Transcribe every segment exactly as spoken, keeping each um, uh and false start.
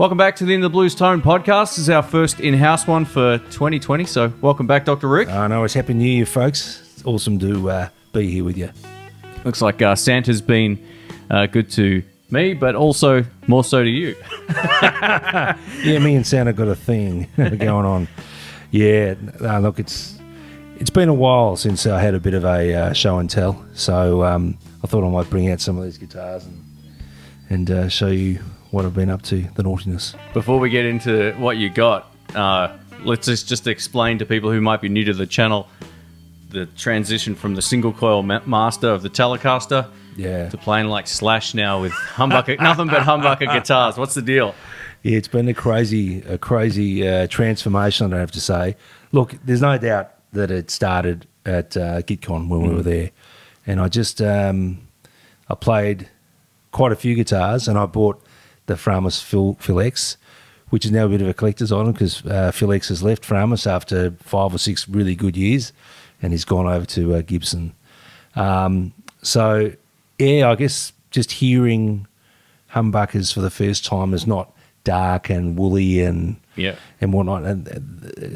Welcome back to the In The Blues Tone Podcast. This is our first in-house one for twenty twenty, so welcome back, Doctor Rick. I know, it's Happy New Year, folks. It's awesome to uh, be here with you. Looks like uh, Santa's been uh, good to me, but also more so to you. Yeah, me and Santa got a thing going on. Yeah, uh, look, it's it's been a while since I had a bit of a uh, show and tell, so um, I thought I might bring out some of these guitars and, and uh, show you what I've been up to, the naughtiness. Before we get into what you got, uh, let's just, just explain to people who might be new to the channel the transition from the single coil ma master of the Telecaster yeah. to playing like Slash now with humbucker, nothing but humbucker guitars. What's the deal? Yeah, it's been a crazy, a crazy uh, transformation, I have to say. Look, there's no doubt that it started at uh, GitCon when mm. we were there, and I just um, I played quite a few guitars, and I bought the Framus Phil, Phil X, which is now a bit of a collector's item because uh, Phil X has left Framus after five or six really good years, and he's gone over to uh, Gibson. Um, so, yeah, I guess just hearing humbuckers for the first time is not dark and woolly and yeah and whatnot, and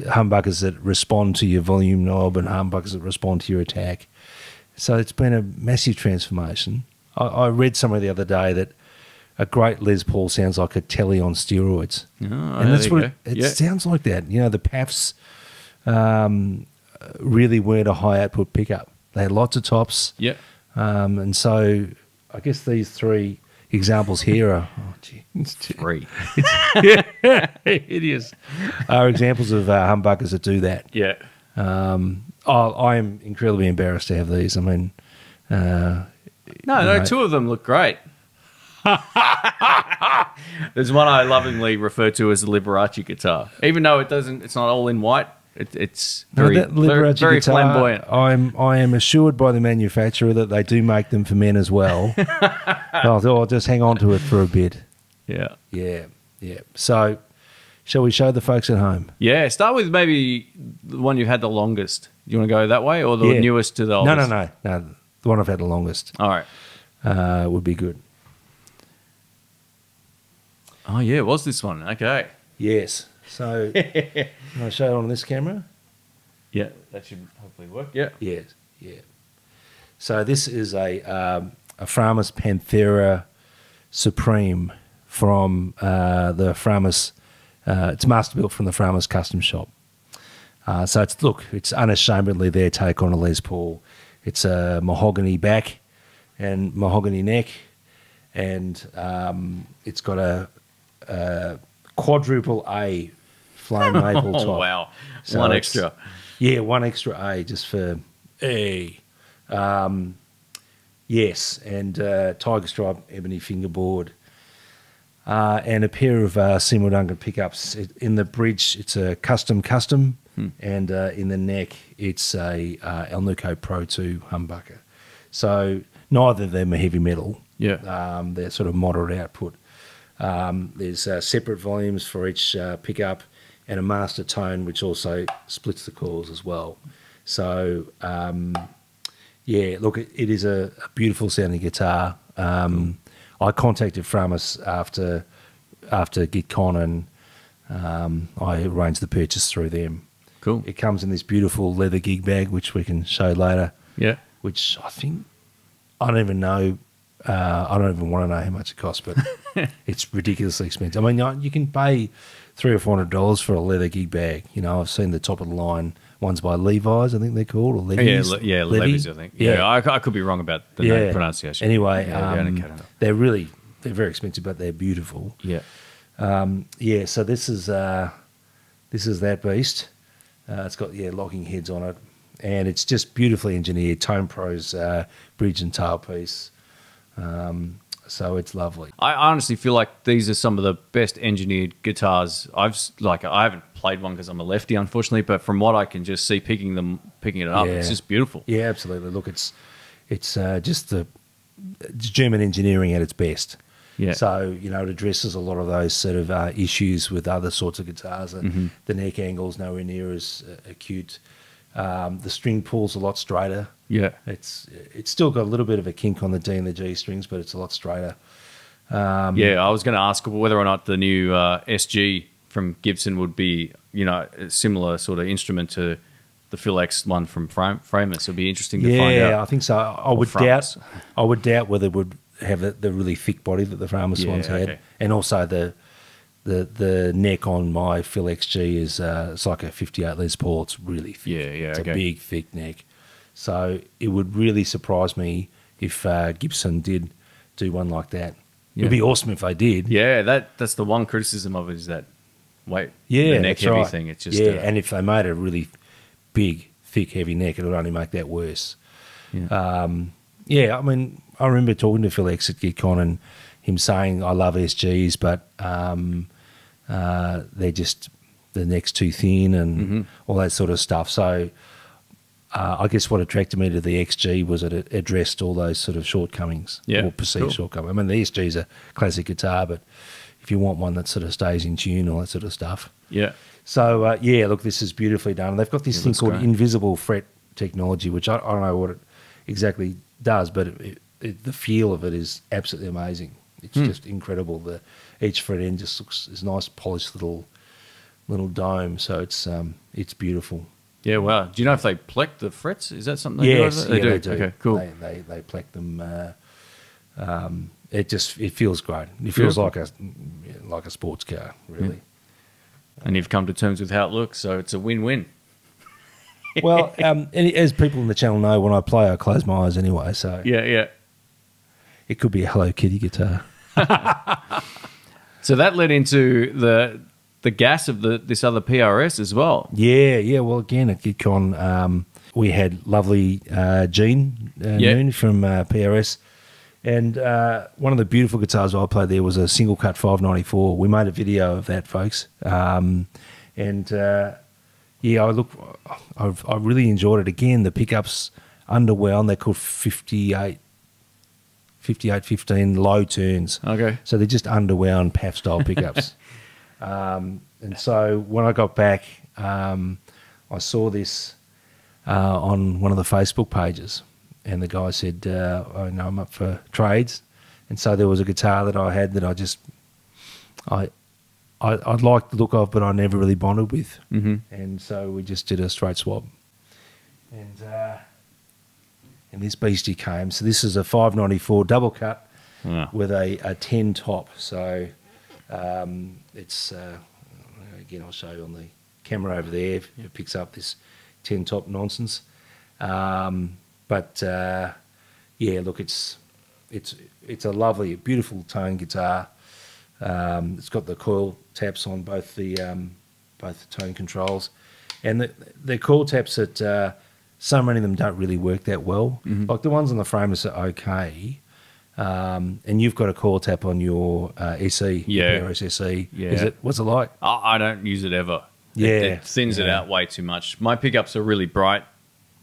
humbuckers that respond to your volume knob and humbuckers that respond to your attack. So it's been a massive transformation. I, I read somewhere the other day that a great Les Paul sounds like a Tele on steroids. Oh, and that's what it, it yeah. sounds like that. You know, the P A Fs um, really weren't a high output pickup. They had lots of tops. Yeah. Um, and so I guess these three examples here are oh, gee, it's three. It's, yeah, it is. Are examples of uh, humbuckers that do that. Yeah. Um, I am incredibly embarrassed to have these. I mean, uh, no, no, know, two of them look great. There's one I lovingly refer to as the Liberace guitar, even though it doesn't. It's not all in white. It, it's very, no, very, very guitar, flamboyant. I'm I am assured by the manufacturer that they do make them for men as well. I'll, I'll just hang on to it for a bit. Yeah, yeah, yeah. So, shall we show the folks at home? Yeah. Start with maybe the one you've had the longest. You want to go that way, or the yeah. newest to the oldest? No, no, no, no. The one I've had the longest. All right, uh, would be good. Oh yeah, it was this one. Okay. Yes. So, can I show it on this camera? Yeah, that should hopefully work. Yeah. Yes. Yeah. So this is a um, a Framus Panthera Supreme from uh, the Framus. Uh, it's master built from the Framus Custom Shop. Uh, so it's look, it's unashamedly their take on a Les Paul. It's a mahogany back and mahogany neck, and um, it's got a Uh, quadruple A flame maple top. Oh, wow. So one extra. Yeah, one extra A just for A. Um, yes, and uh, tiger stripe ebony fingerboard uh, and a pair of uh, Seymour Duncan pickups. It, in the bridge, it's a custom custom, hmm. and uh, in the neck, it's a uh, Elnico Pro two humbucker. So neither of them are heavy metal. Yeah, um, they're sort of moderate output. Um, there's uh, separate volumes for each uh, pickup and a master tone, which also splits the calls as well. So, um, yeah, look, it, it is a, a beautiful sounding guitar. Um, I contacted Framus after after GitCon, and um, I arranged the purchase through them. Cool. It comes in this beautiful leather gig bag, which we can show later. Yeah. Which I think, I don't even know. Uh, I don't even want to know how much it costs, but it's ridiculously expensive. I mean, you can pay three or four hundred dollars for a leather gig bag. You know, I've seen the top of the line ones by Levi's, I think they're called, or Levi's. Yeah, Le yeah, Levi? Levi's, I think. Yeah, yeah I, I could be wrong about the yeah. pronunciation. Anyway, yeah, um, yeah, they're really they're very expensive, but they're beautiful. Yeah, um, yeah. So this is uh, this is that beast. Uh, it's got yeah locking heads on it, and it's just beautifully engineered. Tone Pro's uh, bridge and tailpiece. Um, so it's lovely. I honestly feel like these are some of the best engineered guitars. I've like I haven't played one because I'm a lefty, unfortunately. But from what I can just see, picking them, picking it up, yeah. it's just beautiful. Yeah, absolutely. Look, it's it's uh, just the it's German engineering at its best. Yeah. So you know, it addresses a lot of those sort of uh, issues with other sorts of guitars. Mm-hmm. The neck angle's nowhere near as uh, acute. Um, the string pull's a lot straighter. Yeah, it's it's still got a little bit of a kink on the D and the G strings, but it's a lot straighter. Um, yeah, I was going to ask whether or not the new uh, S G from Gibson would be, you know, a similar sort of instrument to the Phil X one from Framus. It'd be interesting to yeah, find out. Yeah, I think so. I would doubt. I would doubt whether it would have the, the really thick body that the Framus yeah, ones had, okay. and also the the the neck on my Phil X G is uh, it's like a fifty-eight Les Paul. It's really thick. Yeah, yeah, it's okay. a big thick neck. So it would really surprise me if uh, Gibson did do one like that. Yeah. It'd be awesome if they did. Yeah, that that's the one criticism of it is that weight. Yeah, the neck heavy right. thing. It's just yeah, uh, and if they made a really big, thick, heavy neck, it would only make that worse. Yeah. Um, yeah, I mean, I remember talking to Phil X at GitCon and him saying, I love S Gs, but um, uh, they're just, the neck's too thin and mm-hmm. all that sort of stuff. So uh, I guess what attracted me to the X G was that it addressed all those sort of shortcomings, yeah, or perceived cool. shortcomings. I mean, the S G's a classic guitar, but if you want one that sort of stays in tune, all that sort of stuff. Yeah. So, uh, yeah, look, this is beautifully done. They've got this it thing called great. invisible fret technology, which I, I don't know what it exactly does, but it, it, the feel of it is absolutely amazing. It's mm. just incredible. The, each fret end just looks this nice polished little little dome, so it's um, it's beautiful. Yeah, wow. Do you know if they pleck the frets? Is that something they yes, do? They, yeah, do? they do. Okay, cool. They, they, they pleck them. Uh, um, it just it feels great. It feels beautiful. like a like a sports car, really. Yeah. And you've come to terms with how it looks, so it's a win-win. Well, um, as people in the channel know, when I play, I close my eyes anyway. So yeah, yeah, it could be a Hello Kitty guitar. So that led into the the gas of the this other P R S as well. Yeah, yeah. Well, again at GitCon, um, we had lovely uh, Jean uh, yep. Noon from uh, P R S, and uh, one of the beautiful guitars I played there was a single cut five ninety-four. We made a video of that, folks, um, and uh, yeah, I look, I've, I really enjoyed it. Again, the pickups underwhelmed. They're called fifty-eight, fifty-eight fifteen low turns. Okay, so they're just underwound P A F style pickups. um, and so when I got back, um, I saw this uh, on one of the Facebook pages. And the guy said, uh, oh, no, I'm up for trades. And so there was a guitar that I had that I just, I, I, I'd like the look of, but I never really bonded with. Mm-hmm. And so we just did a straight swap. And uh, and this beastie came. So this is a five ninety-four double cut yeah. with a, a ten top. So um, it's, uh, again, I'll show you on the camera over there. Yeah. It picks up this ten top nonsense. Um But uh, yeah, look, it's it's it's a lovely, beautiful tone guitar. Um, it's got the coil taps on both the um, both the tone controls, and the, the coil taps that uh, so many of them don't really work that well. Mm-hmm. Like the ones on the Framus are okay, um, and you've got a coil tap on your uh, S E, yeah, P R S S E. Yeah, is it? What's it like? I, I don't use it ever. Yeah, it, it thins yeah. it out way too much. My pickups are really bright.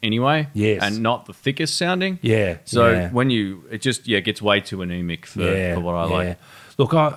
Anyway, yes, and not the thickest sounding. Yeah. So yeah. when you, it just yeah gets way too anemic for, yeah, for what I yeah. like. Look, I,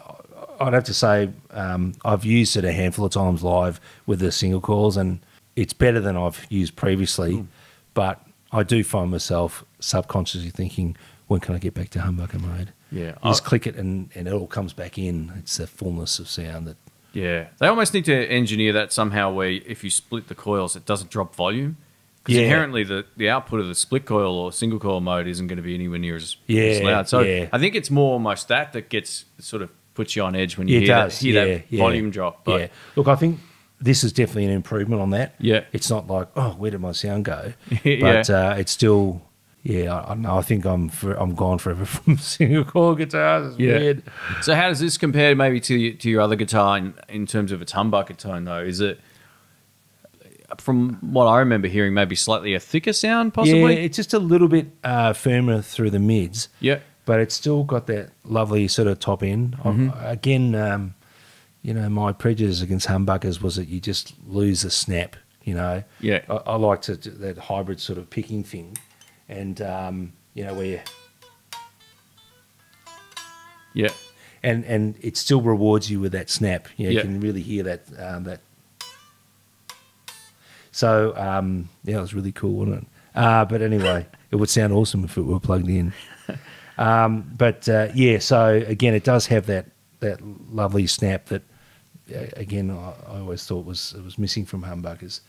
I'd have to say um, I've used it a handful of times live with the single coils, and it's better than I've used previously. Mm. But I do find myself subconsciously thinking, when can I get back to humbucker mode? Yeah, I just click it, and and it all comes back in. It's the fullness of sound that. Yeah, they almost need to engineer that somehow, where if you split the coils, it doesn't drop volume. Because yeah. inherently the, the output of the split coil or single coil mode isn't going to be anywhere near as, yeah, as loud. So yeah. I think it's more almost that that gets sort of puts you on edge when you yeah, hear, that, hear yeah, that yeah. volume drop. But yeah. Look, I think this is definitely an improvement on that. Yeah. It's not like, oh, where did my sound go? But yeah. uh, it's still, yeah, I, I know. I think I'm for, I'm gone forever from single coil guitars. It's yeah. weird. So how does this compare maybe to, to your other guitar in, in terms of its humbucker tone though? Is it... From what I remember hearing, maybe slightly a thicker sound, possibly. Yeah, it's just a little bit uh, firmer through the mids. Yeah, but it's still got that lovely sort of top end. Mm-hmm. Again, um, you know, my prejudice against humbuckers was that you just lose the snap. You know, yeah, I, I like to do that hybrid sort of picking thing, and um, you know where, you... yeah, and and it still rewards you with that snap. You know, yeah, you can really hear that um, that. So, um, yeah, it was really cool, wasn't it? Uh, but anyway, it would sound awesome if it were plugged in. Um, but uh, yeah, so again, it does have that that lovely snap that, uh, again, I, I always thought was was missing from humbuckers.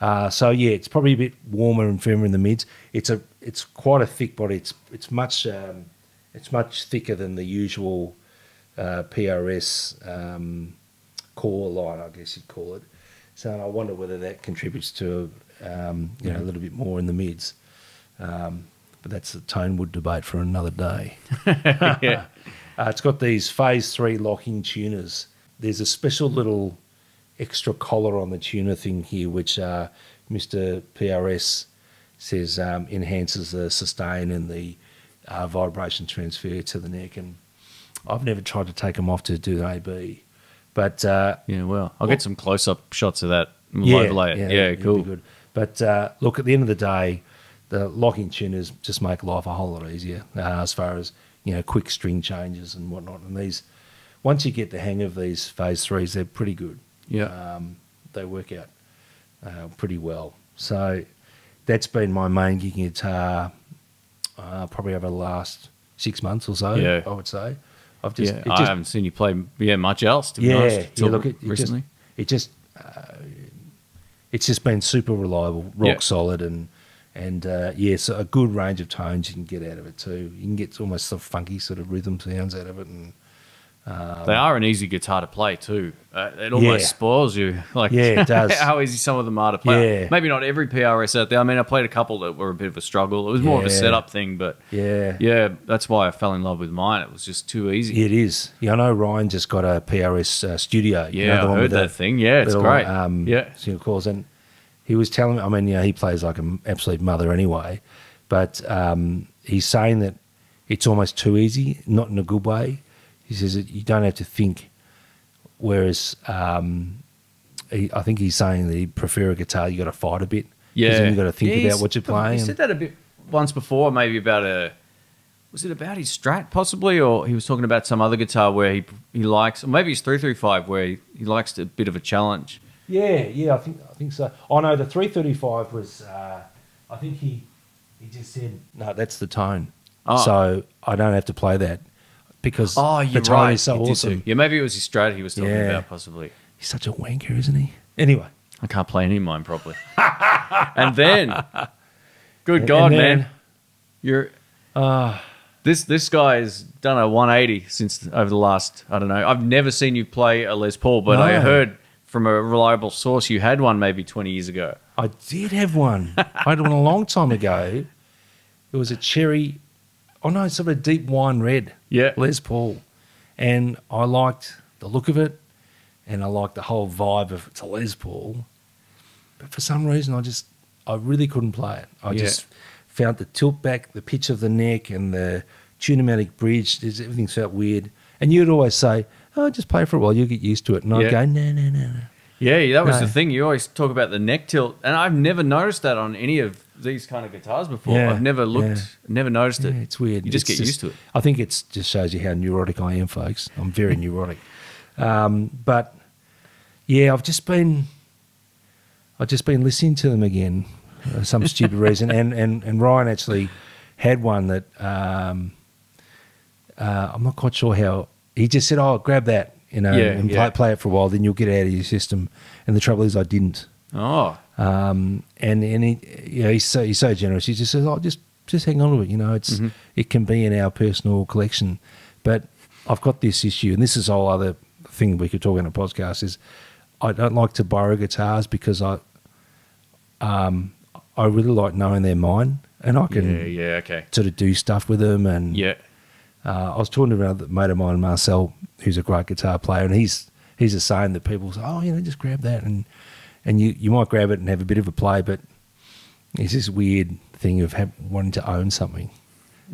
Uh, so yeah, it's probably a bit warmer and firmer in the mids. It's a it's quite a thick body. It's it's much um, it's much thicker than the usual uh, P R S um, core line, I guess you'd call it. So I wonder whether that contributes to um, you yeah. know a little bit more in the mids. Um, but that's a Tonewood debate for another day. yeah. uh, it's got these phase three locking tuners. There's a special little extra collar on the tuner thing here, which uh, Mister P R S says um, enhances the sustain and the uh, vibration transfer to the neck. And I've never tried to take them off to do the A B. But uh, yeah, well, I'll well, get some close-up shots of that. We'll yeah, overlay it. Yeah, yeah, yeah cool. Good. But uh, look, at the end of the day, the locking tuners just make life a whole lot easier uh, as far as, you know, quick string changes and whatnot. And these, once you get the hang of these phase threes, they're pretty good. Yeah, um, they work out uh, pretty well. So that's been my main gig guitar uh, probably over the last six months or so. Yeah. I would say. I've just, yeah, it just I haven't seen you play yeah much else. To be yeah, honest, yeah. Look, it, it recently, just, it just uh, it's just been super reliable, rock yeah. solid, and. And, uh, yeah, so a good range of tones you can get out of it too. You can get almost some funky sort of rhythm sounds out of it. And um, they are an easy guitar to play too. Uh, it almost yeah. spoils you. Like, yeah, it does. How easy some of them are to play. Yeah. Maybe not every P R S out there. I mean, I played a couple that were a bit of a struggle. It was more yeah. of a setup thing, but, yeah, yeah, that's why I fell in love with mine. It was just too easy. It is. Yeah, I know Ryan just got a P R S uh, Studio. Yeah, you know, I heard that, that thing. Yeah, it's little, great. Um, yeah. Single calls and... He was telling me, I mean, you know, he plays like an absolute mother anyway, but um, he's saying that it's almost too easy, not in a good way. He says that you don't have to think, whereas um, he, I think he's saying that he'd prefer a guitar you got to fight a bit. Yeah. You've got to think yeah, about what you're playing. He said that a bit once before, maybe about a, was it about his Strat possibly? Or he was talking about some other guitar where he, he likes, or maybe his three thirty-five where he, he likes a bit of a challenge. Yeah, yeah, I think I think so. Oh no, the three thirty-five was. Uh, I think he he just said no. That's the tone, oh. so I don't have to play that because oh, you're the tone right. is so he awesome. Yeah, maybe it was his Strat he was talking yeah. about. Possibly he's such a wanker, isn't he? Anyway, I can't play any of mine properly. and then, good and, God, and then, man, you're. Uh, This this guy's done a one eighty since over the last. I don't know. I've never seen you play a Les Paul, but no. I heard. From a reliable source, you had one maybe twenty years ago. I did have one. I had one a long time ago. It was a cherry, oh no, sort of a deep wine red yeah. Les Paul. And I liked the look of it and I liked the whole vibe of it's a Les Paul. But for some reason, I just, I really couldn't play it. I yeah. just found the tilt back, the pitch of the neck and the tunematic bridge, everything felt weird. And you'd always say, oh, just play for a while, you'll get used to it. And I'd yeah. go, no, no, no, no. Yeah, that was no. the thing. You always talk about the neck tilt, and I've never noticed that on any of these kind of guitars before. Yeah, I've never looked, yeah. never noticed it. Yeah, it's weird. You just it's get just, used to it. I think it just shows you how neurotic I am, folks. I'm very neurotic. Um, but, yeah, I've just been I've just been listening to them again for some stupid reason. And, and, and Ryan actually had one that um, uh, I'm not quite sure how – he just said, oh, grab that, you know, yeah, and play, yeah. play it for a while, then you'll get it out of your system. And the trouble is I didn't. Oh. Um, and and he, you know, he's, so, he's so generous. He just says, oh, just, just hang on to it, you know. It's mm-hmm. It can be in our personal collection. But I've got this issue, and this is a whole other thing we could talk on a podcast, is I don't like to borrow guitars because I um, I really like knowing they're mine and I can yeah, yeah, okay. sort of do stuff with them and – yeah. Uh, I was talking to a mate of mine, Marcel, who's a great guitar player, and he's he's just saying that people say, oh, you know, just grab that, and and you, you might grab it and have a bit of a play, but it's this weird thing of have, wanting to own something,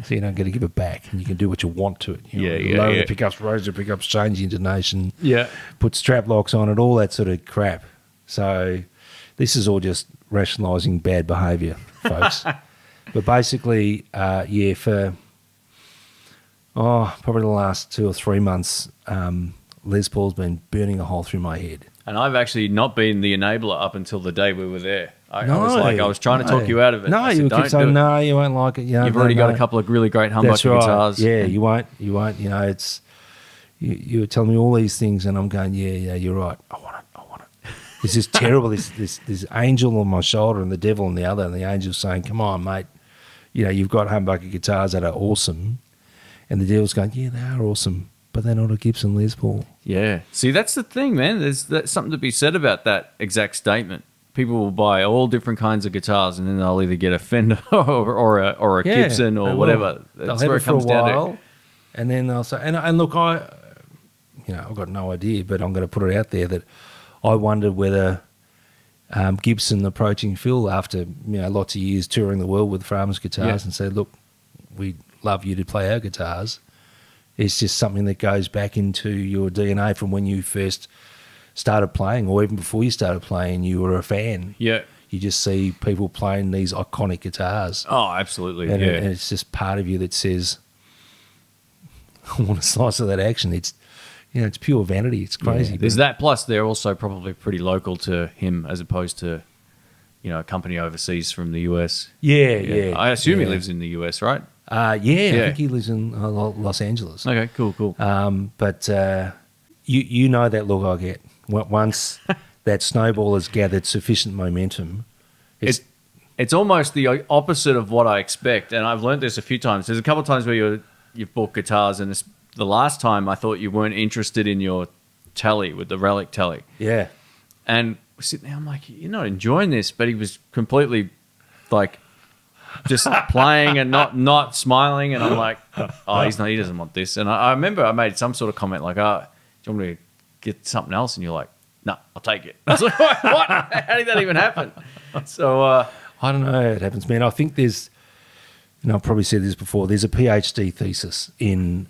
so you don't get to give it back, and you can do what you want to it. You yeah, know, yeah, lower yeah. the pickups, raise the pickups, change the intonation, yeah, put strap locks on it, all that sort of crap. So this is all just rationalising bad behaviour, folks. But basically, uh, yeah, for... Oh, probably the last two or three months, um, Les Paul's been burning a hole through my head. And I've actually not been the enabler up until the day we were there. I, no, I was like, I was trying to talk no. you out of it. No, said, you keep saying, no, you won't like it. You You've already got no. a couple of really great humbucker right. guitars. Yeah, you won't. You won't. You know, it's, you, you were telling me all these things and I'm going, yeah, yeah, you're right. I want it. I want it. It's just terrible. This, this, this angel on my shoulder and the devil on the other, and the angel's saying, come on, mate. You know, you've got humbucker guitars that are awesome. And the devil's going, yeah, they are awesome, but they're not a Gibson Les Paul. Yeah. See, that's the thing, man. There's that's something to be said about that exact statement. People will buy all different kinds of guitars, and then they'll either get a Fender or, or a, or a yeah, Gibson or whatever. That's they'll have where it, it comes for a while, down to. And then they'll say, and, and look, I, you know, I've got no idea, but I'm going to put it out there that I wondered whether um, Gibson approaching Phil after you know lots of years touring the world with Framus guitars yeah. and said, look, we love you to play our guitars. It's just something that goes back into your D N A from when you first started playing, or even before you started playing, you were a fan. Yeah, you just see people playing these iconic guitars. Oh, absolutely. And, yeah. and it's just part of you that says, I want a slice of that action. It's, you know, it's pure vanity. It's crazy. Yeah, there's that. Plus, they're also probably pretty local to him, as opposed to, you know, a company overseas from the U S. Yeah, yeah. yeah I assume yeah. he lives in the U S, right? Uh, yeah, yeah, I think he lives in Los Angeles. Okay, cool, cool. Um, but uh, you you know that look I get. Once that snowball has gathered sufficient momentum, it's, it's it's almost the opposite of what I expect, and I've learned this a few times. There's a couple of times where you're, you've bought guitars, and it's, the last time I thought you weren't interested in your tally with the Relic tally. Yeah, and we're sitting there, I'm like, you're not enjoying this, but he was completely like just playing and not not smiling, and I'm like, oh, he's not, he doesn't want this. And I, I remember I made some sort of comment like, oh, do you want me to get something else? And you're like, no, nah, I'll take it. I was like, what? How did that even happen? So uh, I don't know how it happens, man. I think there's, and I've probably said this before, there's a PhD thesis in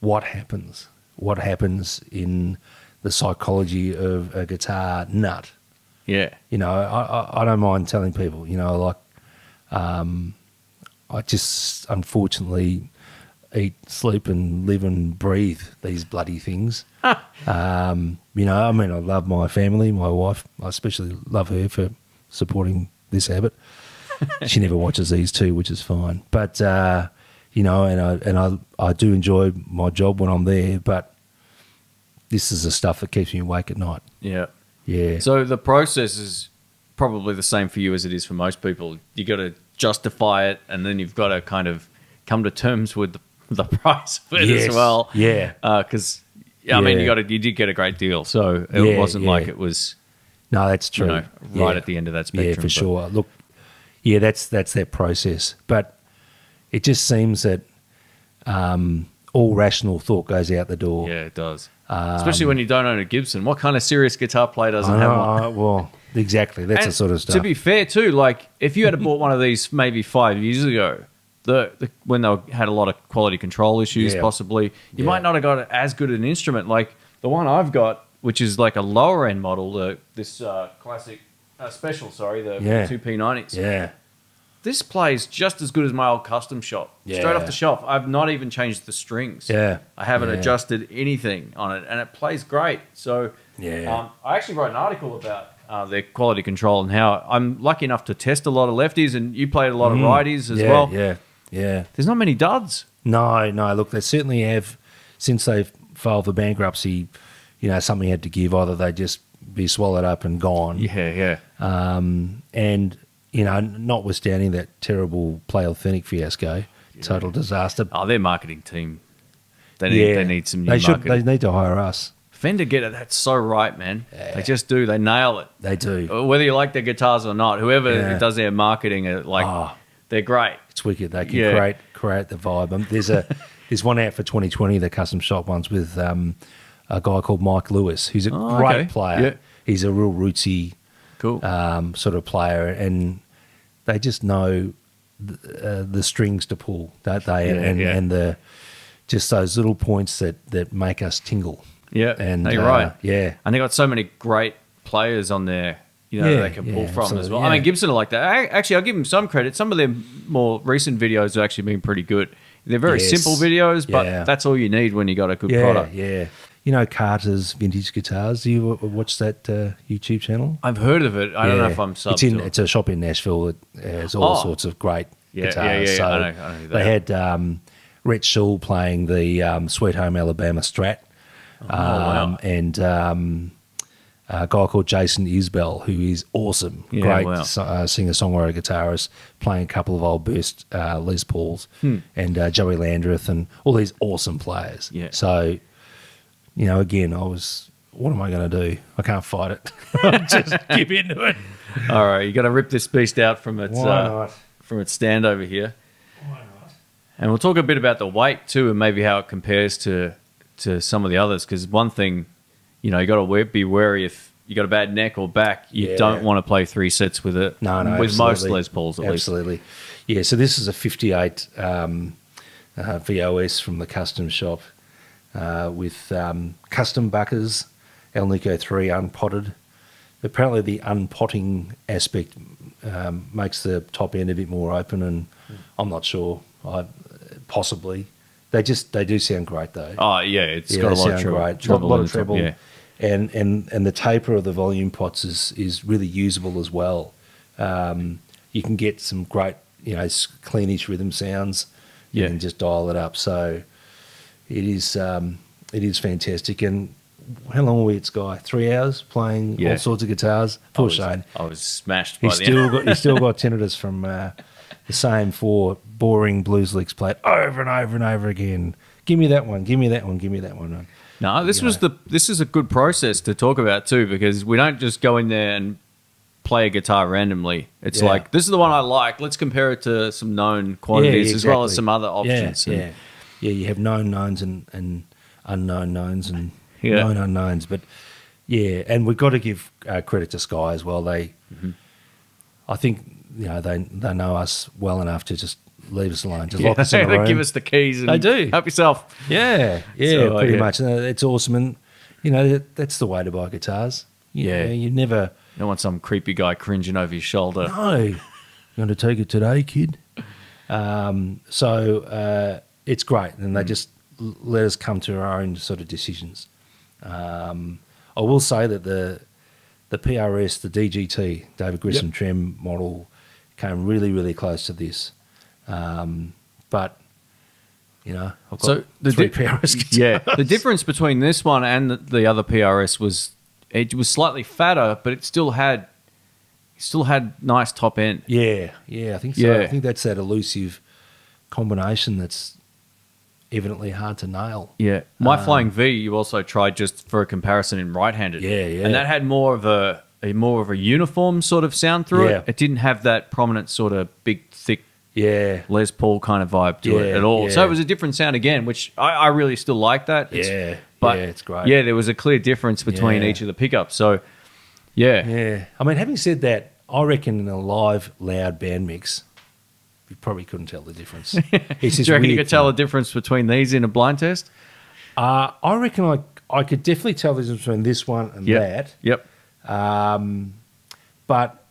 what happens, what happens in the psychology of a guitar nut. Yeah. You know, I, I, I don't mind telling people, you know, like um, I just unfortunately eat, sleep and live and breathe these bloody things. um, you know, I mean, I love my family, my wife. I especially love her for supporting this habit. She never watches these two, which is fine. But, uh, you know, and, I, and I, I do enjoy my job when I'm there, but this is the stuff that keeps me awake at night. Yeah. Yeah. So the process is probably the same for you as it is for most people. You got to justify it, and then you've got to kind of come to terms with the the price of it yes. as well. Yeah. Because, uh, yeah, I mean, you got a, you did get a great deal. So it yeah, wasn't yeah. like it was. No, that's true. You know, right yeah. at the end of that spectrum. Yeah, for but. sure. Look, yeah, that's that's that process. But it just seems that um, all rational thought goes out the door. Yeah, it does. Um, Especially when you don't own a Gibson. What kind of serious guitar player doesn't I know, have one? I, well, exactly. That's and the sort of stuff. To be fair, too, like if you had bought one of these maybe five years ago, The, the when they had a lot of quality control issues, yeah. possibly, you yeah. might not have got as good an instrument. Like the one I've got, which is like a lower end model, the this uh, classic uh, special, sorry, the yeah. two P ninety s. Yeah, this plays just as good as my old Custom Shop, yeah. straight off the shelf. I've not even changed the strings. Yeah, I haven't yeah. adjusted anything on it, and it plays great. So yeah, um, I actually wrote an article about Uh, their quality control and how I'm lucky enough to test a lot of lefties, and you played a lot mm. of righties as yeah, well. Yeah. Yeah. There's not many duds. No, no. Look, they certainly have, since they've filed for bankruptcy, you know, something had to give. Either they just be swallowed up and gone. Yeah, yeah. Um, and, you know, notwithstanding that terrible Play Authentic fiasco, yeah. total disaster. Oh, their marketing team, they need, yeah. they need some new they should, marketing. They need to hire us. Fender get it, that's so right, man. Yeah. They just do. They nail it. They do. Whether you like their guitars or not, whoever yeah. does their marketing, like, oh. they're great. It's wicked. They can yeah. create create the vibe. And there's a there's one out for twenty twenty, the Custom Shop ones, with um, a guy called Mike Lewis, who's a oh, great okay. player. Yeah. He's a real rootsy, cool um, sort of player, and they just know th uh, the strings to pull, don't they? Yeah, and yeah. and the just those little points that that make us tingle. Yeah, and no, you're uh, right. Yeah, and they got so many great players on there. You know, yeah, they can pull yeah, from as well. Yeah. I mean, Gibson are like that. I, actually, I'll give them some credit. Some of their more recent videos have actually been pretty good. They're very yes. simple videos, but yeah. that's all you need when you got a good yeah, product. Yeah, you know, Carter's Vintage Guitars. Do you watch that uh, YouTube channel? I've heard of it. I yeah. don't know if I'm subbed. It's in. To it. It's a shop in Nashville. It has all oh. sorts of great yeah, guitars. Yeah, yeah, so I know, I know they had um, Rhett Schull playing the um, Sweet Home Alabama Strat, oh, um, wow. and um, a guy called Jason Isbell, who is awesome, yeah, great wow. uh, singer, songwriter, guitarist, playing a couple of old burst uh, Les Pauls, hmm. and uh, Joey Landreth, and all these awesome players. Yeah. So, you know, again, I was, what am I going to do? I can't fight it. Just give into it. All right, you got to rip this beast out from its uh, from its stand over here. Why not? And we'll talk a bit about the weight too, and maybe how it compares to to some of the others. Because one thing, you know, you got to be wary if you got a bad neck or back, you yeah. don't want to play three sets with it. No, no, with absolutely. most Les Pauls at absolutely. least. Absolutely, yeah. So this is a fifty-eight um, uh, V O S from the custom shop. Uh, with um, custom buckers, Elnico three unpotted. Apparently the unpotting aspect um, makes the top end a bit more open, and mm. I'm not sure. I possibly they just they do sound great though. Oh yeah, it's yeah, got a lot of treble, great. treble, a lot of treble, yeah. and and and the taper of the volume pots is is really usable as well. Um, you can get some great you know cleanish rhythm sounds, yeah. and just dial it up. So. It is um, it is fantastic. And how long were we at Sky? Three hours playing yeah. all sorts of guitars. Poor I was, Shane. I was smashed by he's the still end. got He's still got tinnitus from uh, the same four boring blues licks played over and over and over again. Give me that one. Give me that one. Give me that one. No, this you was know. the this is a good process to talk about too, because we don't just go in there and play a guitar randomly. It's yeah. like, this is the one I like. Let's compare it to some known quantities yeah, exactly. as well as some other options. Yeah, and, yeah. Yeah, you have known knowns and, and unknown knowns and yeah. known unknowns. But, yeah, and we've got to give uh, credit to Sky as well. They, mm-hmm. I think, you know, they they know us well enough to just leave us alone. Just yeah. lock us in the room. They give us the keys. And they do. Help yourself. Yeah, yeah, so, pretty yeah. much. It's awesome. And, you know, that's the way to buy guitars. You yeah. Know, you never. You don't want some creepy guy cringing over your shoulder. No. You want to take it today, kid? Um, so, uh. It's great, and they just let us come to our own sort of decisions. Um, I will say that the the P R S, the D G T, David Grissom yep. Trem model, came really, really close to this. Um, but, you know, I've got so the three P R S guitars. Yeah, the difference between this one and the, the other P R S was it was slightly fatter, but it still had still had nice top end. Yeah, yeah, I think so. Yeah. I think that's that elusive combination that's evidently hard to nail. Yeah. My um, Flying V, you also tried just for a comparison in right-handed. Yeah, yeah. And that had more of a, a more of a uniform sort of sound through yeah. it. It didn't have that prominent sort of big, thick yeah. Les Paul kind of vibe to yeah, it at all. Yeah. So it was a different sound again, which I, I really still like that. It's, yeah, but yeah, it's great. Yeah, there was a clear difference between yeah. each of the pickups. So, yeah. Yeah. I mean, having said that, I reckon in a live, loud band mix, you probably couldn't tell the difference. It's do you reckon you could tell thing. the difference between these in a blind test? Uh, I reckon I, I could definitely tell the difference between this one and yep. that. Yep. Um, but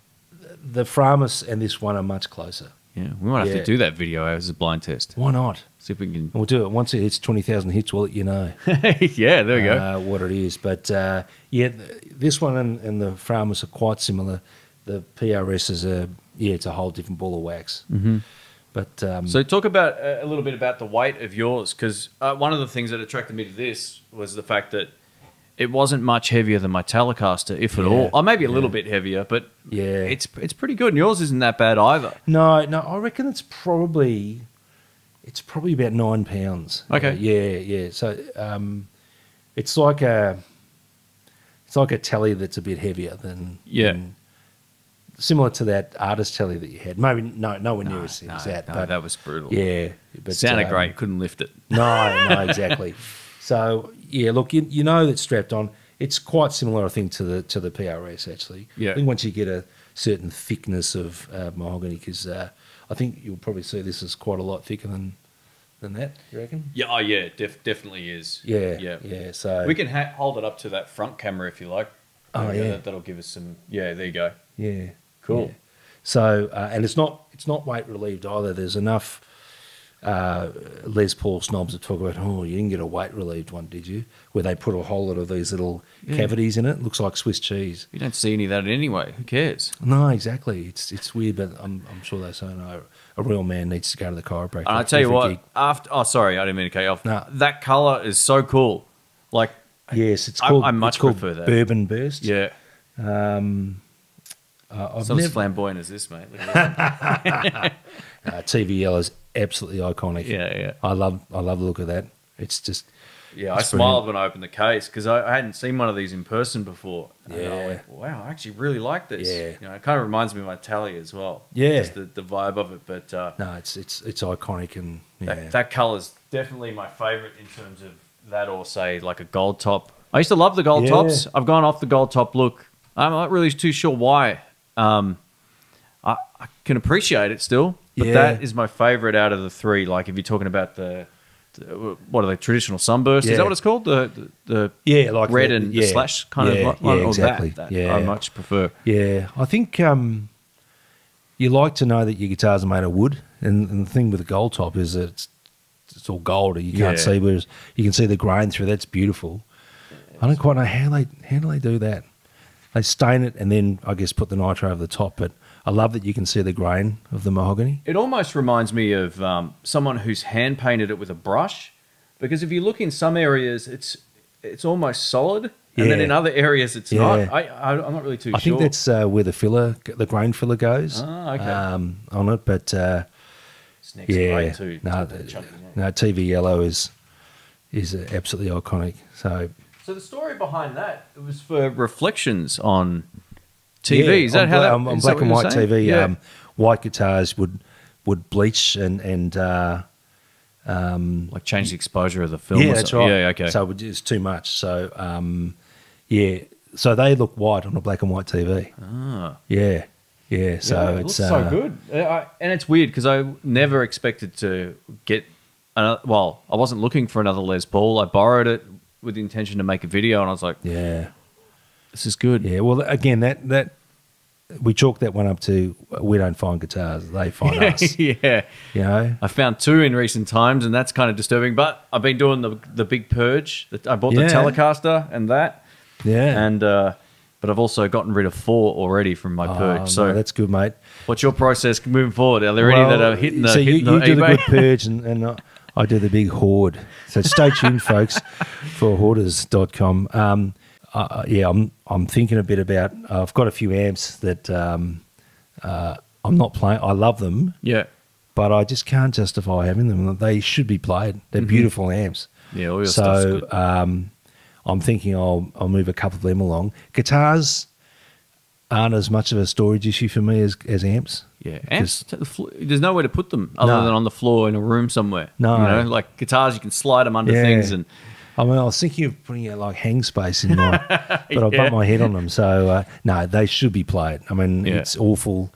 the Framus and this one are much closer. Yeah, we might have yeah. to do that video as a blind test. Why not? See if we can. We'll do it. Once it hits twenty thousand hits, we'll let you know. Yeah, there we go. Uh, what it is. But, uh, yeah, this one and, and the Framus are quite similar. The P R S is a... Yeah, it's a whole different ball of wax. Mm-hmm. But um, so talk about uh, a little bit about the weight of yours, because uh, one of the things that attracted me to this was the fact that it wasn't much heavier than my Telecaster, if yeah, at all. Or maybe a yeah. little bit heavier, but yeah, it's it's pretty good. And yours isn't that bad either. No, no, I reckon it's probably it's probably about nine pounds. Okay, uh, yeah, yeah. So um, it's like a it's like a telly that's a bit heavier than yeah. Than, similar to that artist telly that you had. Maybe no, nowhere near no, as no, that. No, but that was brutal. Yeah. But, sounded um, great. Couldn't lift it. No, no, exactly. So, yeah, look, you, you know that's strapped on. It's quite similar, I think, to the to the P R S, actually. Yeah. I think once you get a certain thickness of uh, mahogany, because uh, I think you'll probably see this is quite a lot thicker than than that, you reckon? Yeah, oh, yeah, def definitely is. Yeah, yeah. yeah so we can ha hold it up to that front camera if you like. Oh, yeah. That, that'll give us some, yeah, there you go. Yeah. Cool. Yeah. So, uh, and it's not it's not weight relieved either. There's enough uh, Les Paul snobs that talk about, oh, you didn't get a weight relieved one, did you? Where they put a whole lot of these little yeah. cavities in it. It looks like Swiss cheese. You don't see any of that anyway. Who cares? No, exactly. It's it's weird, but I'm I'm sure they say no. A real man needs to go to the chiropractor. I tell you what, gig. after oh sorry, I didn't mean to cut you off. No. That color is so cool. Like yes, it's called I, I much it's called prefer that Bourbon Burst. Yeah. Um, uh, I've so never... as flamboyant as this, mate. Look at this. uh, T V Yellow is absolutely iconic. Yeah, yeah. I love, I love the look of that. It's just. Yeah, it's I smiled brilliant. when I opened the case because I, I hadn't seen one of these in person before. And yeah. I went, wow, I actually really like this. Yeah. You know, it kind of reminds me of my Tally as well. Yeah. Just the, the vibe of it, but uh, no, it's it's it's iconic and yeah. that, that color's definitely my favorite in terms of that, or say like a gold top. I used to love the gold yeah. tops. I've gone off the gold top look. I'm not really too sure why. Um, I, I can appreciate it still, but yeah. that is my favorite out of the three. Like if you're talking about the, the what are they, traditional sunburst? Yeah. Is that what it's called? The the, the yeah, like red the, and yeah. the slash kind yeah, of like yeah, exactly. that, that yeah. I much prefer. Yeah, I think um, you like to know that your guitars are made of wood, and, and the thing with the gold top is that it's, it's all gold. You can't yeah. see, whereas you can see the grain through. That's beautiful. Yeah, I don't quite know how they how do they do that. They stain it and then, I guess, put the nitro over the top. But I love that you can see the grain of the mahogany. It almost reminds me of um, someone who's hand-painted it with a brush. Because if you look in some areas, it's it's almost solid. And yeah. then in other areas, it's yeah. not. I, I, I'm not really too I sure. I think that's uh, where the filler, the grain filler goes ah, okay. um, on it. But, uh, it's next yeah, to no, to the chunky, no, T V Yellow is, is absolutely iconic. So... So the story behind that, it was for reflections on T V. Yeah, is that on how that? On, on black that and white saying? T V, yeah. um, white guitars would would bleach and and uh, um, like change the exposure of the film. Yeah, or that's right. Yeah, okay. So it's too much. So um, yeah, so they look white on a black and white T V. Ah, yeah, yeah. So yeah, it it's looks uh, so good, I, and it's weird because I never expected to get. Another, well, I wasn't looking for another Les Paul. I borrowed it with the intention to make a video, and I was like, yeah, this is good. Yeah, well, again, that that we chalked that one up to we don't find guitars, they find us. Yeah. You know? I found two in recent times, and that's kind of disturbing, but I've been doing the the big purge. I bought yeah. the Telecaster and that. Yeah. And uh, but I've also gotten rid of four already from my oh, purge. So no, that's good, mate. What's your process moving forward? Are there well, any that are hitting the So hitting you, you the do eBay? The good purge and, and not... I do the big hoard. So stay tuned, folks, for hoarders dot com. Um, uh, yeah, I'm I'm thinking a bit about uh, – I've got a few amps that um, uh, I'm not playing. I love them. Yeah. But I just can't justify having them. They should be played. They're mm-hmm. beautiful amps. Yeah, all your so, stuff's good. So um, I'm thinking I'll, I'll move a couple of them along. Guitars aren't as much of a storage issue for me as, as amps. Yeah, amps, the floor, there's nowhere to put them other no. than on the floor in a room somewhere. No. You know, like guitars, you can slide them under yeah. things. And I mean, I was thinking of putting out like hang space in my, but yeah. I bumped my head on them. So, uh, no, they should be played. I mean, yeah. it's awful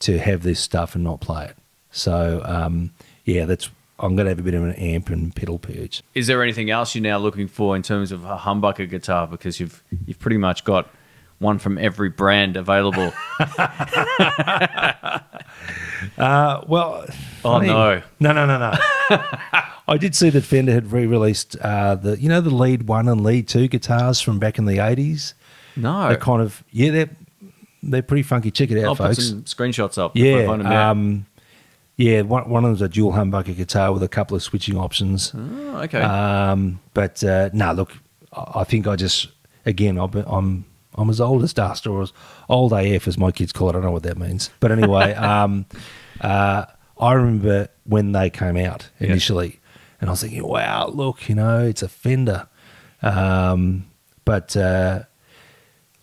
to have this stuff and not play it. So, um, yeah, that's I'm going to have a bit of an amp and pedal purge. Is there anything else you're now looking for in terms of a humbucker guitar? Because you've you've pretty much got... one from every brand available. uh, well, oh funny. no, no, no, no, no. I did see that Fender had re-released uh, the, you know, the Lead One and Lead Two guitars from back in the eighties. No, they're kind of yeah, they're they're pretty funky. Check it out, I'll folks. Put some screenshots up. Yeah, find them um, yeah. One one of them's a dual humbucker guitar with a couple of switching options. Oh, okay. Um, but uh, no, nah, look, I think I just again, I've been, I'm. I'm as old as dust, or as old A F as my kids call it. I don't know what that means. But anyway, um, uh, I remember when they came out initially, yeah. and I was thinking, wow, look, you know, it's a Fender. Um, but uh,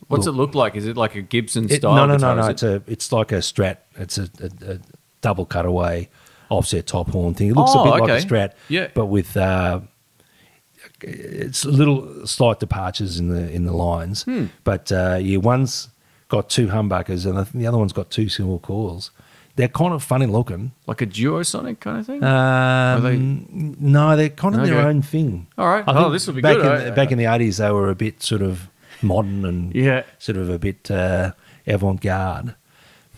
what's look, it look like? Is it like a Gibson style? No, no, guitar? no, no. It? It's a, it's like a Strat. It's a, a, a double cutaway offset top horn thing. It looks oh, a bit okay. like a Strat, yeah. but with. Uh, It's little slight departures in the in the lines, hmm. but uh, yeah, one's got two humbuckers and I think the other one's got two single coils. They're kind of funny looking, like a duo-sonic kind of thing. Um, they... No, they're kind of okay. their own thing. All right, I oh, this will be back good. In, right? Back in the eighties, they were a bit sort of modern and yeah. sort of a bit uh, avant-garde.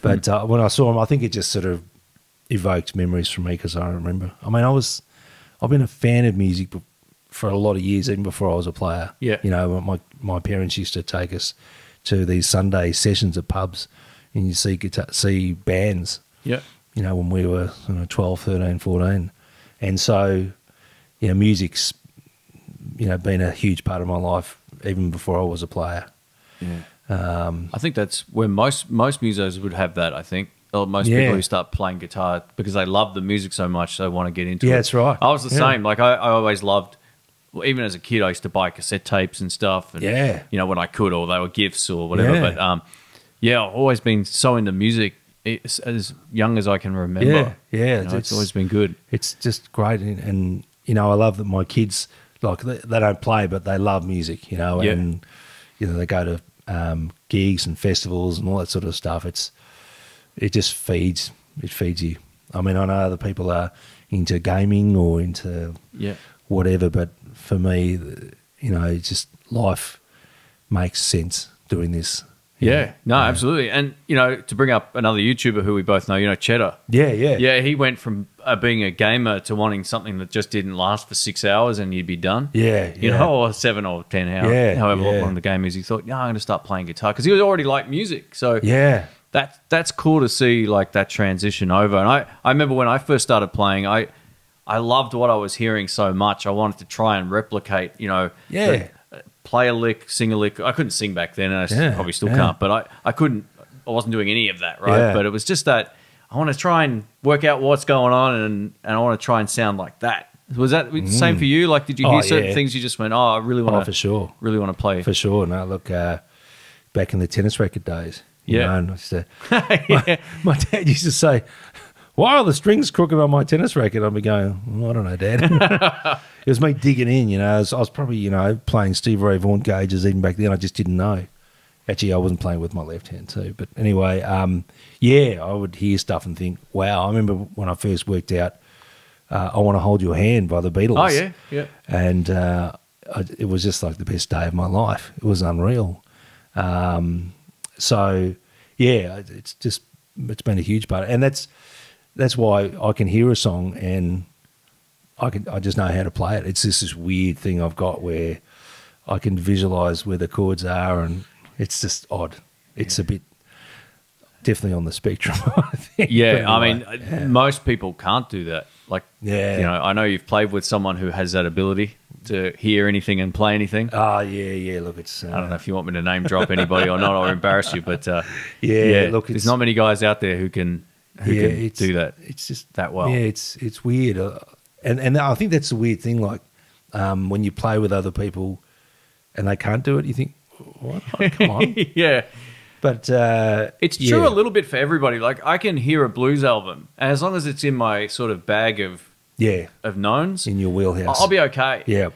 But hmm. uh, when I saw them, I think it just sort of evoked memories for me because I remember. I mean, I was, I've been a fan of music for a lot of years, even before I was a player. Yeah. You know, my, my parents used to take us to these Sunday sessions at pubs and you see guitar, see bands. Yeah. You know, when we were, you know, twelve, thirteen, fourteen. And so, you know, music's, you know, been a huge part of my life even before I was a player. Yeah. Um, I think that's where most most musos would have that, I think. Or most yeah. people who start playing guitar because they love the music so much they want to get into yeah, it. Yeah, that's right. I was the yeah. same. Like I, I always loved, well, even as a kid, I used to buy cassette tapes and stuff. And, yeah. You know, when I could, or they were gifts or whatever. Yeah. But, um, yeah, I've always been so into music it's, as young as I can remember. Yeah, yeah. You know, it's, it's always been good. It's just great. And, and, you know, I love that my kids, like, they, they don't play, but they love music, you know. And, yeah. you know, they go to um, gigs and festivals and all that sort of stuff. It's, it just feeds, it feeds you. I mean, I know other people are into gaming or into yeah. whatever, but for me, you know, just life makes sense doing this. Yeah, know? no, um, absolutely. And, you know, to bring up another YouTuber who we both know, you know, Cheddar. Yeah, yeah. Yeah, he went from uh, being a gamer to wanting something that just didn't last for six hours and you'd be done. Yeah, yeah. You know, or seven or ten hours, yeah, however yeah. long the game is. He thought, no, I'm going to start playing guitar because he was already like music. So, yeah. That, that's cool to see, like, that transition over. And I, I remember when I first started playing, I I loved what I was hearing so much. I wanted to try and replicate, you know, yeah. the, play a lick, sing a lick. I couldn't sing back then, and I yeah, probably still yeah. can't, but I, I couldn't, I wasn't doing any of that, right? Yeah. But it was just that I want to try and work out what's going on, and, and I want to try and sound like that. Was that the mm. same for you? Like, did you hear oh, certain yeah. things you just went, oh, I really want oh, to for sure. really want to play? For sure. No, look, uh, back in the tennis racket days, You yeah. know, and I used to, yeah. my, my dad used to say, why are the strings crooked on my tennis racket? I'd be going, well, I don't know, Dad. It was me digging in, you know. I was, I was probably, you know, playing Stevie Ray Vaughan gauges even back then. I just didn't know. Actually, I wasn't playing with my left hand too. But anyway, um, yeah, I would hear stuff and think, wow. I remember when I first worked out uh, I Want to Hold Your Hand by the Beatles. Oh, yeah, yeah. And uh, I, it was just like the best day of my life. It was unreal. Um So, yeah, it's just it's been a huge part, and that's that's why I can hear a song and I can I just know how to play it. It's just this weird thing I've got where I can visualize where the chords are, and it's just odd. It's yeah. a bit definitely on the spectrum, I think. Yeah, I mean, yeah. most people can't do that. Like, yeah. you know, I know you've played with someone who has that ability to hear anything and play anything. Oh, yeah, yeah. Look, it's... Uh, I don't know if you want me to name drop anybody or not. I'll embarrass you, but... Uh, yeah, yeah, look, there's it's, not many guys out there who can who yeah, can do that. It's just... That well. Yeah, it's it's weird. Uh, and, and I think that's the weird thing, like, um, when you play with other people and they can't do it, you think, what? Oh, come on. yeah. But uh, it's true yeah. a little bit for everybody. Like, I can hear a blues album, and as long as it's in my sort of bag of yeah of knowns, in your wheelhouse, I'll be okay. Yeah,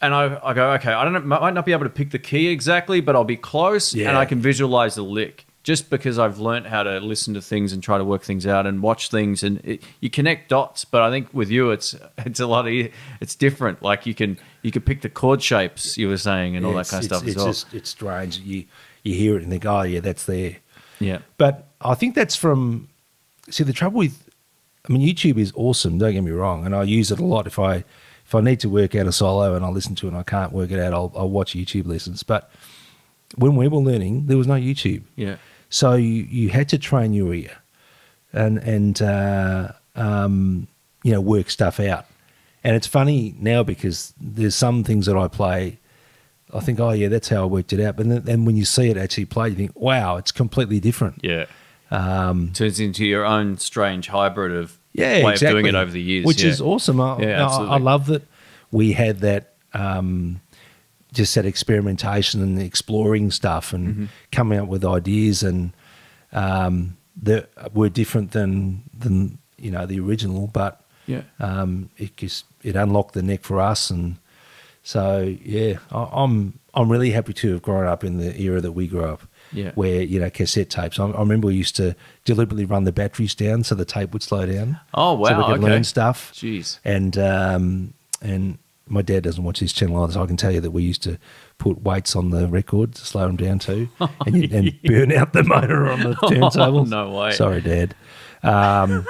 and I I go okay. I don't know, might not be able to pick the key exactly, but I'll be close, yeah. and I can visualize the lick just because I've learned how to listen to things and try to work things out and watch things, and it, you connect dots. But I think with you, it's it's a lot of it's different. Like you can you can pick the chord shapes you were saying and yeah, all that kind of stuff as well. It's just, it's strange. You. You hear it and think, oh, yeah, that's there. Yeah. But I think that's from – see, the trouble with – I mean, YouTube is awesome, don't get me wrong, and I use it a lot. If I if I need to work out a solo and I listen to it and I can't work it out, I'll, I'll watch YouTube lessons. But when we were learning, there was no YouTube. Yeah. So you, you had to train your ear and, and uh, um, you know, work stuff out. And it's funny now because there's some things that I play – I think, oh, yeah, that's how I worked it out. But then, then when you see it actually played, you think, wow, it's completely different. Yeah. Um, Turns into your own strange hybrid of yeah, way exactly. of doing it over the years. Which yeah. is awesome. I, yeah, no, I love that we had that, um, just that experimentation and exploring stuff and mm-hmm. coming up with ideas and um, that were different than, than you know, the original. But yeah. um, it, just, it unlocked the neck for us and... So yeah, I'm I'm really happy to have grown up in the era that we grew up, yeah. where you know cassette tapes. I, I remember we used to deliberately run the batteries down so the tape would slow down. Oh wow! So we could okay. learn stuff. Jeez. And um, and my dad doesn't watch his channel either, so I can tell you that we used to put weights on the record to slow them down too, and, you, and burn out the motor on the turntables. Oh, no way. Sorry, Dad. Um,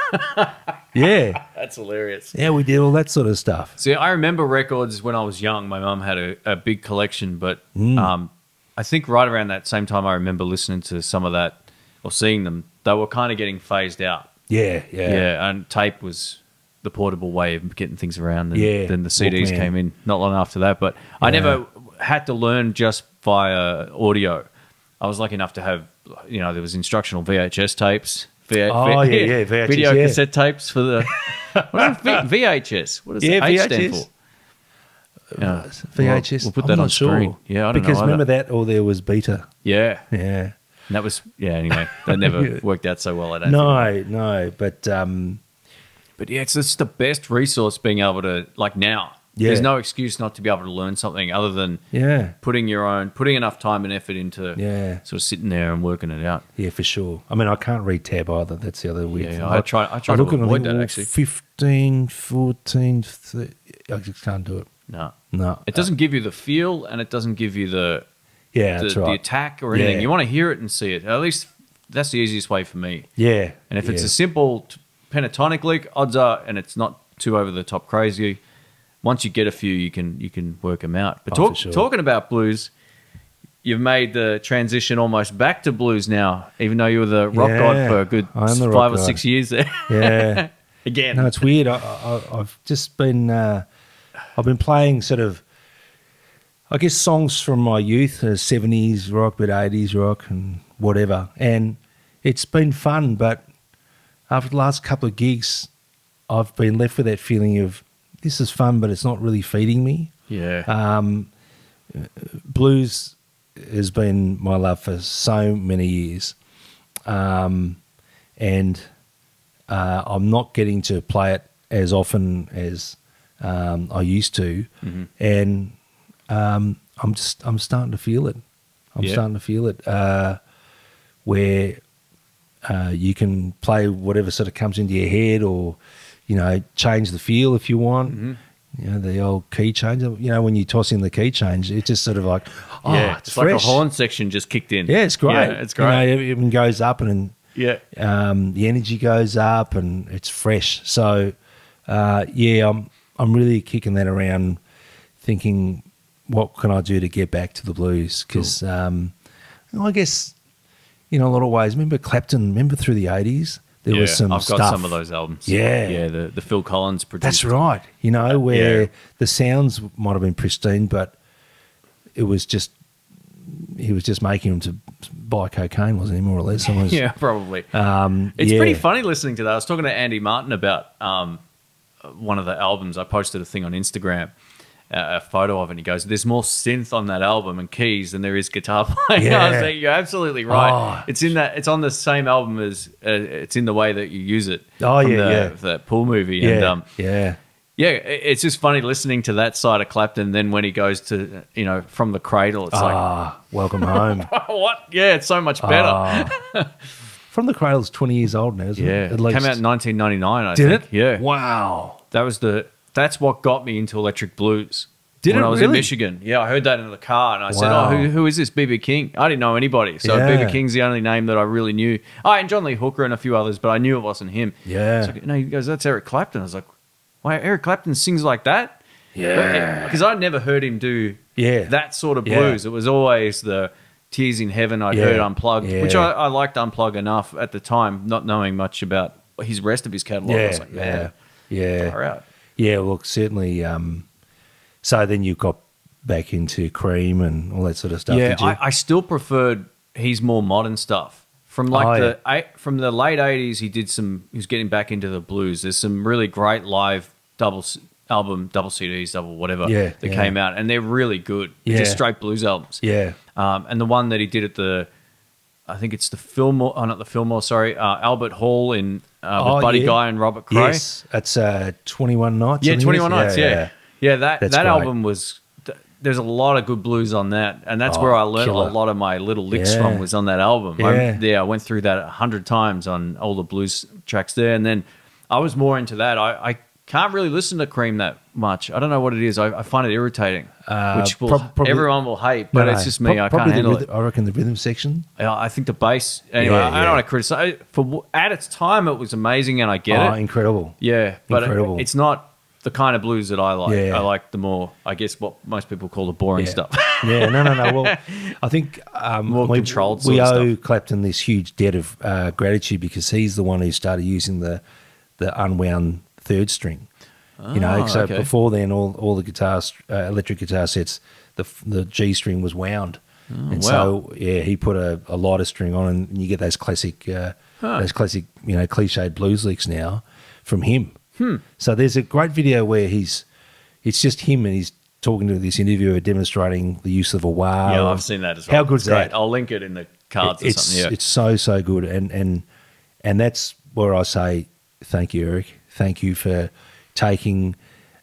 yeah. That's hilarious. Yeah, we did all that sort of stuff. See, I remember records when I was young. My mum had a, a big collection, but mm. um, I think right around that same time I remember listening to some of that or seeing them. They were kind of getting phased out. Yeah, yeah. Yeah, and tape was the portable way of getting things around. And yeah. Then the C Ds Walkman. Came in not long after that. But yeah. I never had to learn just via audio. I was lucky enough to have, you know, there was instructional V H S tapes. V H, oh, v yeah, yeah, V H S. Video yeah. cassette tapes for the... What v VHS. What does yeah, the H stand for? Uh, V H S. We'll, we'll put I'm that on sure. screen. Yeah, I don't because know. Because remember that or there was Beta. Yeah. Yeah. And that was... Yeah, anyway. That never worked out so well, I don't no, think. No, no. But, um, but yeah, it's just the best resource being able to... Like now. Yeah. There's no excuse not to be able to learn something other than yeah. putting your own, putting enough time and effort into yeah. sort of sitting there and working it out. Yeah, for sure. I mean, I can't read tab either. That's the other weird yeah, thing. I try, I try I to look avoid that, actually. fifteen, fourteen, thirty, I just can't do it. No. No. It doesn't give you the feel and it doesn't give you the, yeah, the, that's right. the attack or anything. Yeah. You want to hear it and see it. At least that's the easiest way for me. Yeah. And if yeah. it's a simple pentatonic lick, odds are, and it's not too over the top crazy, once you get a few, you can you can work them out. But talk, oh, sure. talking about blues, you've made the transition almost back to blues now, even though you were the rock yeah, god for a good five or six years there. Yeah, again. No, it's weird. I, I, I've just been uh, I've been playing sort of, I guess, songs from my youth, seventies rock, but eighties rock and whatever, and it's been fun. But after the last couple of gigs, I've been left with that feeling of, this is fun, but it's not really feeding me. Yeah. Um, blues has been my love for so many years. Um, and uh, I'm not getting to play it as often as um, I used to. Mm-hmm. And um, I'm just, I'm starting to feel it. I'm yeah. starting to feel it uh, where uh, you can play whatever sort of comes into your head or, you know, change the feel if you want. Mm-hmm. You know, the old key change. You know, when you toss in the key change, it's just sort of like, oh, yeah, it's, it's fresh. Like a horn section just kicked in. Yeah, it's great. Yeah, it's great. You know, it even goes up and, and yeah, um, the energy goes up and it's fresh. So, uh, yeah, I'm I'm really kicking that around, thinking, what can I do to get back to the blues? Because cool. um, I guess, in a lot of ways, remember Clapton? Remember through the eighties? There yeah, was some I've got stuff. Some of those albums. Yeah. Yeah, the, the Phil Collins produced. That's right. You know, where yeah. the sounds might have been pristine, but it was just, he was just making him to buy cocaine, wasn't he, more or less? Was, yeah, probably. Um, it's yeah. pretty funny listening to that. I was talking to Andy Martin about um, one of the albums. I posted a thing on Instagram, uh, a photo of it, and he goes, there's more synth on that album and keys than there is guitar playing. Yeah. I was like, you're absolutely right. Oh. It's in that, it's on the same album as uh, it's in the way that you use it. Oh yeah, the, yeah. that Pool movie. Yeah. And um, yeah, yeah. It's just funny listening to that side of Clapton. Then when he goes to, you know, From the Cradle, it's oh, like, welcome home. What? Yeah, it's so much better. Oh. From the Cradle's twenty years old now, isn't yeah. it? At least. It came out in nineteen ninety-nine. I Did think. It? Yeah. Wow. That was the. That's what got me into electric blues. Did when it I was really? in Michigan. Yeah, I heard that in the car and I wow. said, oh, who, who is this B B. King? I didn't know anybody. So yeah. B B. King's the only name that I really knew. Oh, and John Lee Hooker and a few others, but I knew it wasn't him. Yeah. So, no, he goes, that's Eric Clapton. I was like, wow, Eric Clapton sings like that? Yeah. Because I'd never heard him do yeah. that sort of blues. Yeah. It was always the Tears in Heaven I'd yeah. heard Unplugged, yeah. which I, I liked Unplugged enough at the time, not knowing much about his rest of his catalogue. Yeah. I was like, man, yeah. yeah. far out. Yeah, well, certainly. Um, so then you got back into Cream and all that sort of stuff. Yeah, did you? I, I still preferred his more modern stuff. From like oh, the yeah. I, from the late eighties, he did some. He was getting back into the blues. There's some really great live double album, double C Ds, double whatever yeah, that yeah. came out, and they're really good. They're yeah. just straight blues albums. Yeah. Um, and the one that he did at the, I think it's the Fillmore. Oh, not the Fillmore. Sorry, uh, Albert Hall in. Uh, with oh, Buddy yeah. Guy and Robert Cray. Yes, that's uh, Twenty One Nights. Yeah, Twenty One Nights. Yeah, yeah, yeah. yeah that that's that great. album was. Th there's a lot of good blues on that, and that's oh, where I learned killer. a lot of my little licks yeah. from was on that album. Yeah, I, yeah, I went through that a hundred times on all the blues tracks there, and then I was more into that. I, I Can't really listen to Cream that much. I don't know what it is. I, I find it irritating, uh, which will, prob probably, everyone will hate, but no, it's just me. Pro I can't handle rhythm, it. I reckon the rhythm section. I think the bass. Anyway, yeah, yeah. I don't want to criticize. For at its time, it was amazing, and I get oh, it. Incredible. Yeah, but incredible. It, it's not the kind of blues that I like. Yeah, yeah. I like the more, I guess, what most people call the boring yeah. stuff. yeah, no, no, no. Well, I think um, more we, controlled. Sort we of owe stuff. Clapton this huge debt of uh, gratitude, because he's the one who started using the the unwound third string, oh, you know. So okay. before then, all all the guitars, uh, electric guitar sets, the the G string was wound, oh, and wow. so yeah, he put a, a lighter string on, and you get those classic, uh, huh. those classic, you know, cliched blues licks now from him. Hmm. So there's a great video where he's, it's just him and he's talking to this interviewer demonstrating the use of a wah. Yeah, I've seen that as well. How good's that? I'll link it in the cards it, or something. Yeah. It's so so good, and and and that's where I say thank you, Eric. Thank you for taking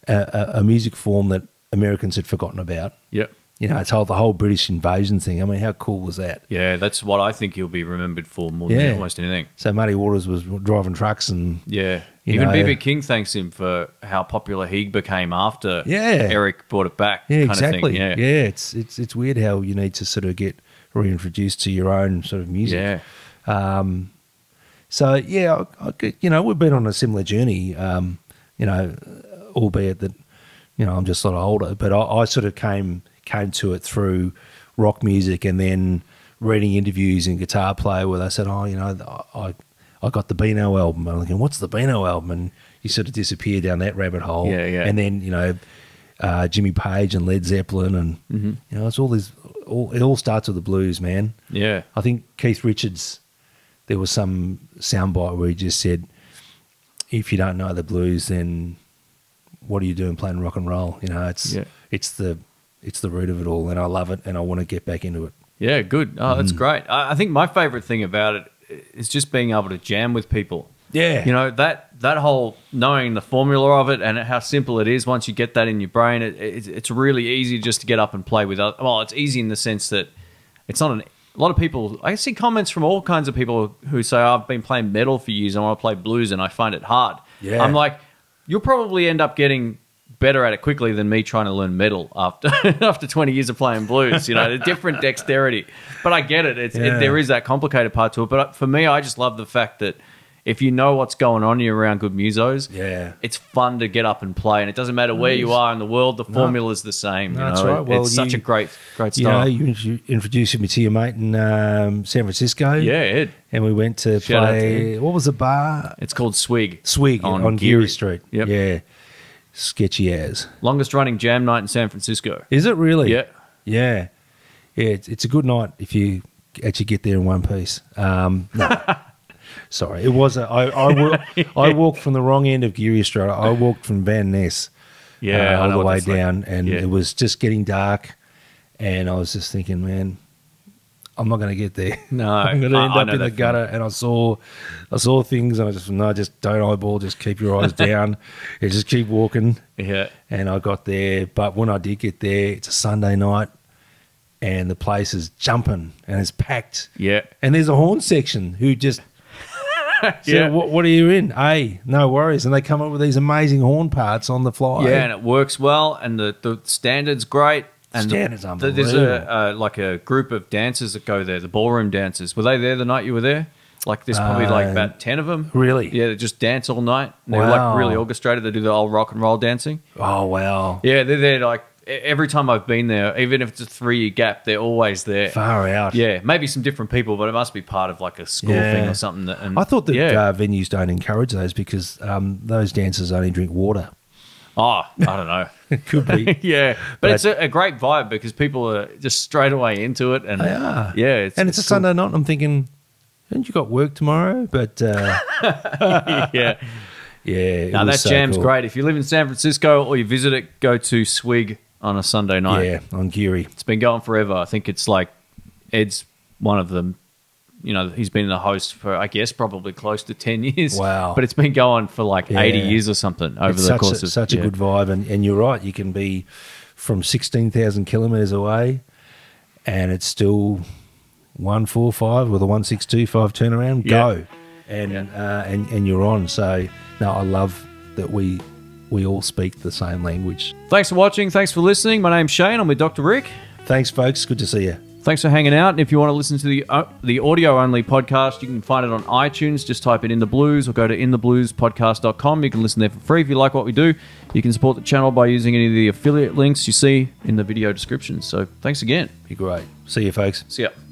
a, a, a music form that Americans had forgotten about. Yeah. You know, it's whole, the whole British invasion thing. I mean, how cool was that? Yeah, that's what I think he'll be remembered for more yeah. than almost anything. So Muddy Waters was driving trucks and... Yeah. Even B B. King thanks him for how popular he became after yeah. Eric brought it back. Yeah, kind exactly. Of thing. Yeah, yeah it's, it's, it's weird how you need to sort of get reintroduced to your own sort of music. Yeah. Um, So, yeah, I, I, you know, we've been on a similar journey, um, you know, albeit that, you know, I'm just a lot older, but I, I sort of came came to it through rock music and then reading interviews and Guitar Player where they said, oh, you know, I I got the Beano album. And I'm thinking, what's the Beano album? And you sort of disappear down that rabbit hole. Yeah, yeah. And then, you know, uh, Jimmy Page and Led Zeppelin and, mm-hmm. you know, it's all these, all, it all starts with the blues, man. Yeah. I think Keith Richards... There was some soundbite where he just said, if you don't know the blues, then what are you doing playing rock and roll? You know, it's yeah. it's the it's the root of it all, and I love it, and I want to get back into it. Yeah, good. Oh, that's mm. great. I think my favourite thing about it is just being able to jam with people. Yeah. You know, that that whole knowing the formula of it and how simple it is, once you get that in your brain, it, it, it's really easy just to get up and play with other. Well, it's easy in the sense that it's not an... A lot of people, I see comments from all kinds of people who say, I've been playing metal for years and I want to play blues and I find it hard. Yeah. I'm like, you'll probably end up getting better at it quickly than me trying to learn metal after after twenty years of playing blues. You know, the different dexterity. But I get it. It's, yeah. it. There is that complicated part to it. But for me, I just love the fact that if you know what's going on, you're around good musos. Yeah, it's fun to get up and play, and it doesn't matter where you are in the world. The formula is no, the same. No, you know? That's right. Well, it's you, such a great, great style. You know, you introduced me to your mate in um, San Francisco. Yeah, Ed. And we went to Shout play. To what was the bar? It's called Swig. Swig on, on Geary Street. Yep. Yeah, sketchy as. Longest running jam night in San Francisco. Is it really? Yeah, yeah, yeah. It's, it's a good night if you actually get there in one piece. Um, no. Sorry, it was a, I, I, walk, I walked from the wrong end of Geary Street. I walked from Van Ness yeah, uh, all the way down, like, and yeah. it was just getting dark, and I was just thinking, man, I'm not going to get there. No, I'm going to end I, up I in the gutter. Thing. And I saw, I saw things, and I just no, just don't eyeball, just keep your eyes down, yeah, just keep walking. Yeah, and I got there, but when I did get there, it's a Sunday night. And the place is jumping and it's packed. Yeah, and there's a horn section who just. So yeah. what, what are you in? Hey, no worries. And they come up with these amazing horn parts on the fly. Yeah, and it works well, and the, the standard's great. And standard's the, unbelievable. There's a, uh, like a group of dancers that go there, the ballroom dancers. Were they there the night you were there? Like there's probably uh, like about ten of them. Really? Yeah, they just dance all night. And wow. They're like really orchestrated. They do the old rock and roll dancing. Oh, wow. Yeah, they're there like every time I've been there, even if it's a three-year gap, they're always there. Far out. Yeah, maybe some different people, but it must be part of like a school yeah. thing or something. That, and I thought that yeah. uh, venues don't encourage those because um, those dancers only drink water. Oh, I don't know. Could be. yeah, but, but it's a, a great vibe because people are just straight away into it. And they are. Yeah. It's, and it's, it's a cool. Sunday night and I'm thinking, haven't you got work tomorrow? But uh... yeah. Yeah. Now that so jam's cool. great. If you live in San Francisco or you visit it, go to Swig. On a Sunday night. Yeah, on Geary. It's been going forever. I think it's like Ed's one of them. You know, he's been the host for, I guess, probably close to ten years. Wow. But it's been going for like yeah. eighty years or something over it's the course a, of... It's such yeah. a good vibe. And, and you're right. You can be from sixteen thousand kilometres away and it's still one four five with a one six two five turnaround. Yeah. Go. And, yeah. uh, and, and you're on. So, no, I love that we we all speak the same language. Thanks for watching. Thanks for listening. My name's Shane. I'm with Doctor Rick. Thanks, folks. Good to see you. Thanks for hanging out. And if you want to listen to the uh, the audio-only podcast, you can find it on iTunes. Just type in In The Blues or go to in the blues podcast dot com. You can listen there for free. If you like what we do, you can support the channel by using any of the affiliate links you see in the video description. So thanks again. Be great. See you, folks. See ya.